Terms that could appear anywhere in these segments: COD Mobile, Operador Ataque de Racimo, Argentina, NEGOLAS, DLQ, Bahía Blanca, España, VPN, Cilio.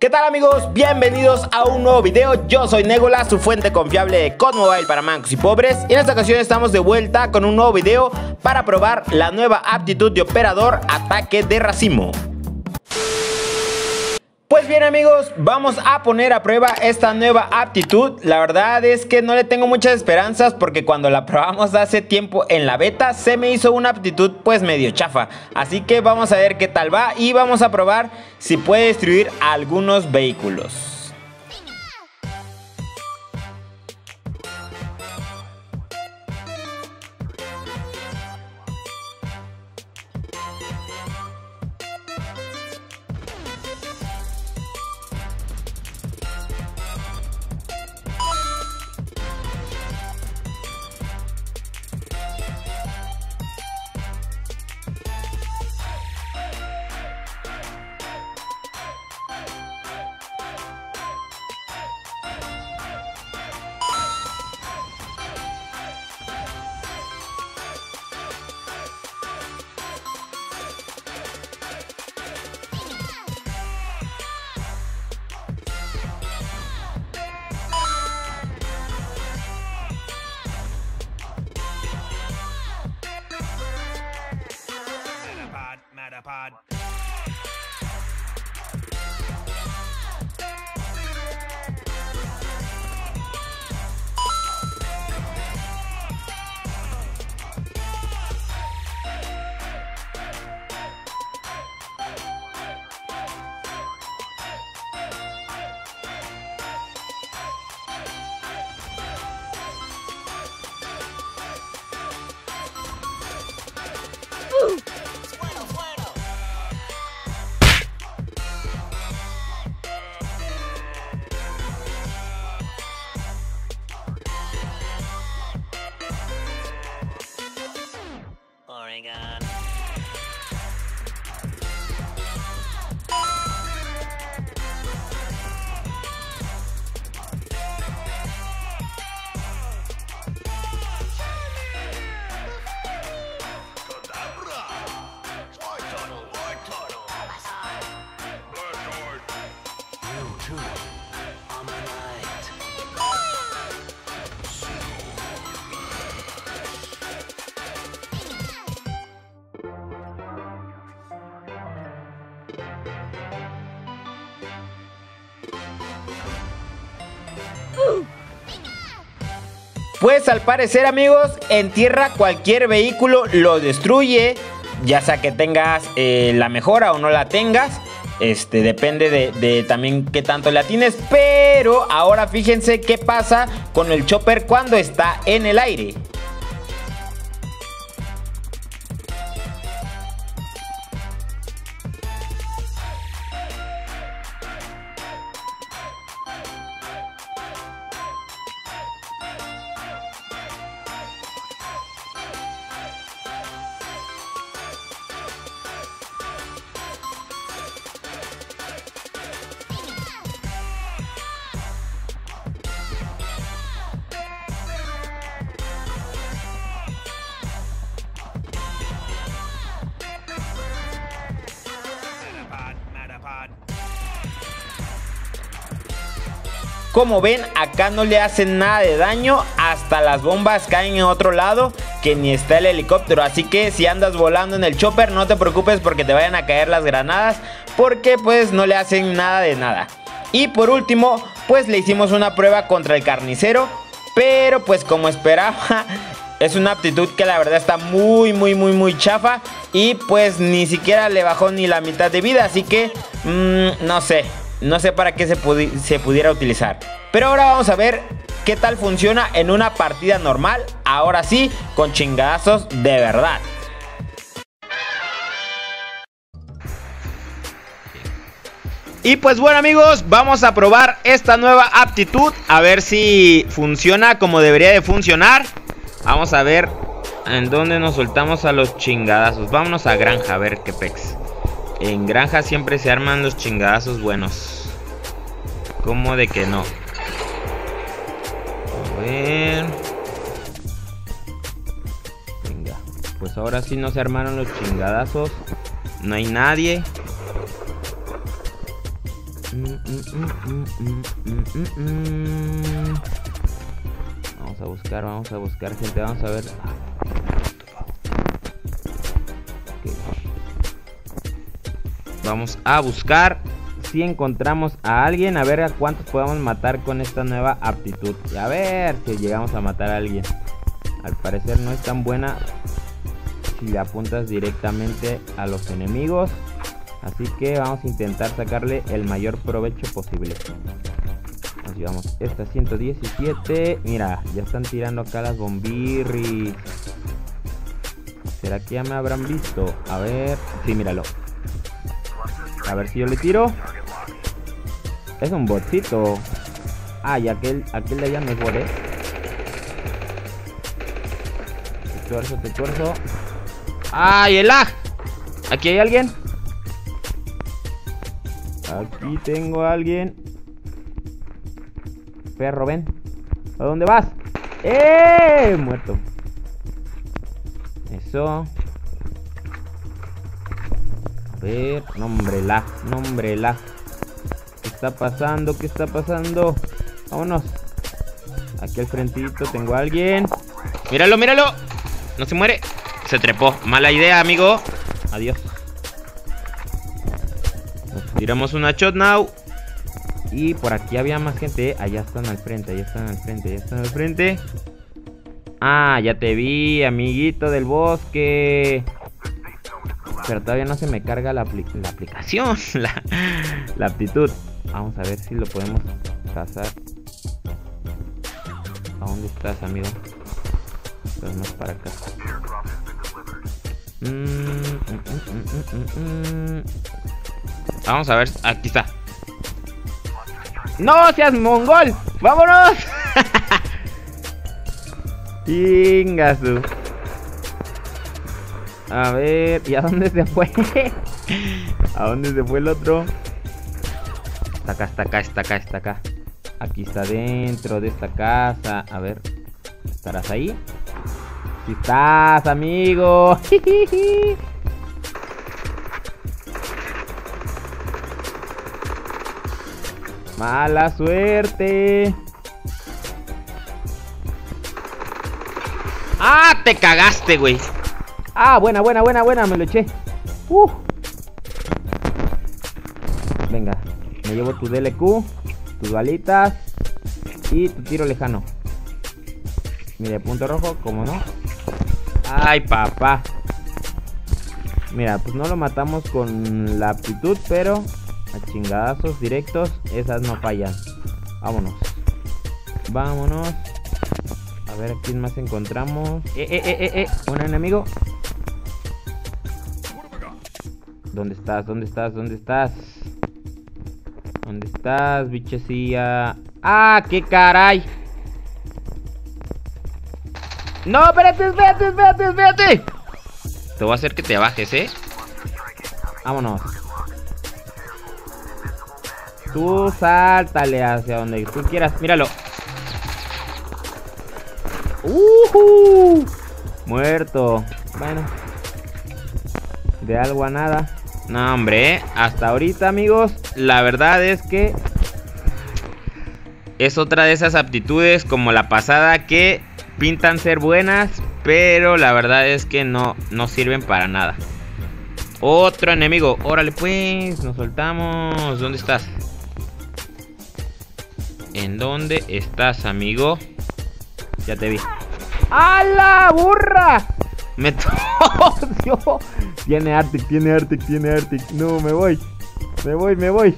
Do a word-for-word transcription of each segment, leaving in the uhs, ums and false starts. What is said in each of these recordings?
¿Qué tal, amigos? Bienvenidos a un nuevo video. Yo soy Negolas, su fuente confiable de C O D Mobile para mancos y pobres. Y en esta ocasión estamos de vuelta con un nuevo video para probar la nueva aptitud de Operador Ataque de Racimo. Pues bien, amigos, vamos a poner a prueba esta nueva aptitud. La verdad es que no le tengo muchas esperanzas porque cuando la probamos hace tiempo en la beta se me hizo una aptitud pues medio chafa. Así que vamos a ver qué tal va y vamos a probar si puede destruir algunos vehículos. Pod. Pues al parecer, amigos, en tierra cualquier vehículo lo destruye, ya sea que tengas eh, la mejora o no la tengas. Este, depende de, de también qué tanto le atines. Pero ahora fíjense qué pasa con el chopper cuando está en el aire. Como ven, acá no le hacen nada de daño, hasta las bombas caen en otro lado que ni está el helicóptero. Así que si andas volando en el chopper no te preocupes porque te vayan a caer las granadas, porque pues no le hacen nada de nada. Y por último, pues le hicimos una prueba contra el carnicero, pero pues como esperaba, es una aptitud que la verdad está muy muy muy muy chafa. Y pues ni siquiera le bajó ni la mitad de vida, así que mmm, no sé. No sé para qué se, pudi se pudiera utilizar. Pero ahora vamos a ver qué tal funciona en una partida normal. Ahora sí, con chingadazos de verdad. Y pues bueno, amigos, vamos a probar esta nueva aptitud. A ver si funciona como debería de funcionar. Vamos a ver en dónde nos soltamos a los chingadazos. Vámonos a granja a ver qué pex. En granja siempre se arman los chingadazos buenos. ¿Cómo de que no? A ver. Venga. Pues ahora sí no se armaron los chingadazos. No hay nadie. Vamos a buscar, vamos a buscar, gente, vamos a ver. Okay. Vamos a buscar si encontramos a alguien, a ver a cuántos podemos matar con esta nueva aptitud. Y a ver si llegamos a matar a alguien. Al parecer no es tan buena si le apuntas directamente a los enemigos. Así que vamos a intentar sacarle el mayor provecho posible. Nos llevamos esta ciento diecisiete. Mira, ya están tirando acá las bombirris. ¿Será que ya me habrán visto? A ver... Sí, míralo. A ver si yo le tiro. Es un botcito. Ah, y aquel, aquel de allá no es bot, ¿eh? Te tuerzo, te tuerzo. ¡Ay, el lag! ¿Aquí hay alguien? Aquí tengo a alguien. Perro, ven. ¿A dónde vas? ¡Eh! Muerto. Eso. A ver. Nombre la. Nombre la. ¿Qué está pasando? ¿Qué está pasando? Vámonos. Aquí al frentito tengo a alguien. ¡Míralo, míralo! No se muere. Se trepó. Mala idea, amigo. Adiós. Tiramos una shot now. Y por aquí había más gente. Allá están al frente, allá están al frente, allá están al frente. Ah, ya te vi, amiguito del bosque. Pero todavía no se me carga la, apli la aplicación. La, la aptitud. Vamos a ver si lo podemos cazar. ¿A dónde estás, amigo? Estás más para acá. Mmm, mm, mm, mm, mm, mm. Vamos a ver, aquí está. ¡No seas mongol! ¡Vámonos! Tingasu. A ver, ¿y a dónde se fue? ¿A dónde se fue el otro? Está acá, está acá, está acá, está acá. Aquí está dentro de esta casa. A ver, ¿estarás ahí? ¡Sí estás, amigo! ¡Mala suerte! ¡Ah, te cagaste, güey! ¡Ah, buena, buena, buena, buena! Me lo eché. Uh. Venga, me llevo tu D L Q, tus balitas y tu tiro lejano. Mira, punto rojo, ¿cómo no? ¡Ay, papá! Mira, pues no lo matamos con la aptitud, pero... a chingadazos directos, esas no fallan. Vámonos. Vámonos. A ver quién más encontramos. Eh, eh, eh, eh, eh. Un enemigo. ¿Dónde estás? ¿Dónde estás? ¿Dónde estás? ¿Dónde estás, bichecilla? ¡Ah, qué caray! ¡No, espérate, espérate, espérate, espérate! Te voy a hacer que te bajes, ¿eh? Vámonos. Tú sáltale hacia donde tú quieras. Míralo. Uh-huh. Muerto. Bueno. De algo a nada. No, hombre, ¿eh? Hasta ahorita, amigos, la verdad es que es otra de esas aptitudes como la pasada que pintan ser buenas, pero la verdad es que no, no sirven para nada. Otro enemigo. Órale, pues. Nos soltamos. ¿Dónde estás? ¿En dónde estás, amigo? Ya te vi. ¡A la burra! Me torció. Tiene Arctic, tiene Arctic, tiene Arctic. No, me voy. Me voy, me voy.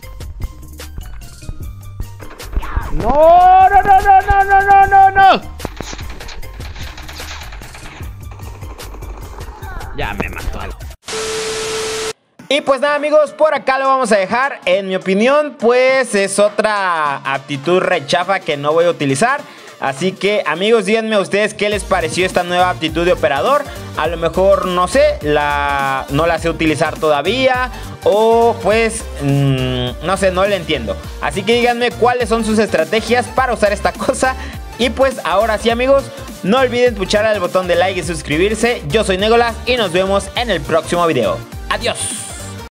¡No, no, no, no, no, no, no, no, no! Ya me mató algo. Y pues nada, amigos, por acá lo vamos a dejar. En mi opinión, pues es otra aptitud rechafa que no voy a utilizar. Así que, amigos, díganme a ustedes qué les pareció esta nueva aptitud de operador. A lo mejor, no sé, la, no la sé utilizar todavía. O pues, mmm, no sé, no la entiendo. Así que díganme cuáles son sus estrategias para usar esta cosa. Y pues ahora sí, amigos, no olviden puchar al botón de like y suscribirse. Yo soy Negolas y nos vemos en el próximo video. Adiós.